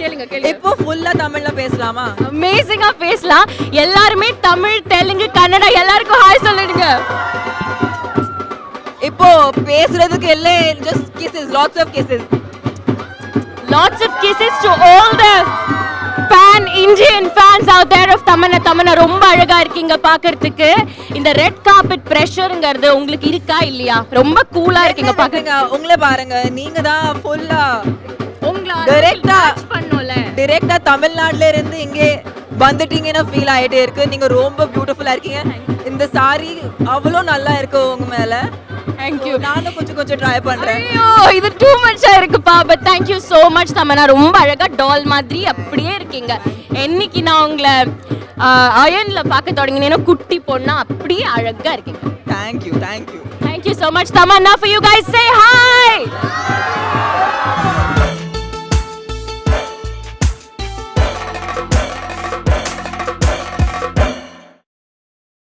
கேளுங்க கேளுங்க இப்போ ஃபுல்லா தமிழ்ல பேசலாமா அமேசிங்கா பேசலாம் எல்லாரும் தமிழ் தெலுங்கு கன்னட எல்லாருக்கும் ஹாய் சொல்லுங்க இப்போ பேசுறதுக்கு இல்ல just kisses lots of kisses to all the pan Indian fans out there of Tamannaah ரொம்ப அழகா இருக்கீங்க பாக்கிறதுக்கு இந்த ரெட் கார்பெட் பிரஷர்ங்கிறது உங்களுக்கு இருக்கா இல்லையா ரொம்ப கூலா இருக்கீங்க பாக்குங்க உங்களே பாருங்க நீங்க தான் ஃபுல்லா உங்கள டைரக்டா பண்ணோல டைரக்டா தமிழ்நாட்டுல இருந்து இங்க வந்துட்டீங்கனா ஃபீல் ஆயிட்டே இருக்கு நீங்க ரொம்ப பியூட்டிஃபுல்லா இருக்கீங்க இந்த saree அவ்ளோ நல்லா இருக்கு உங்க மேல Thank you. நானும் கொஞ்சம் ட்ரை பண்றேன். ஐயோ இது too much ஆ இருக்குப்பா. But thank you so much Tamannaah. ரொம்ப அழகா doll மாதிரி அப்படியே இருக்கீங்க. இன்னைக்கு நான் உங்களை அயன்ல பார்க்க தொடங்கினேனா குட்டி பொண்ணா அப்படியே அழகா இருக்கீங்க. Thank you. Thank you so much Tamannaah for you guys. Say hi.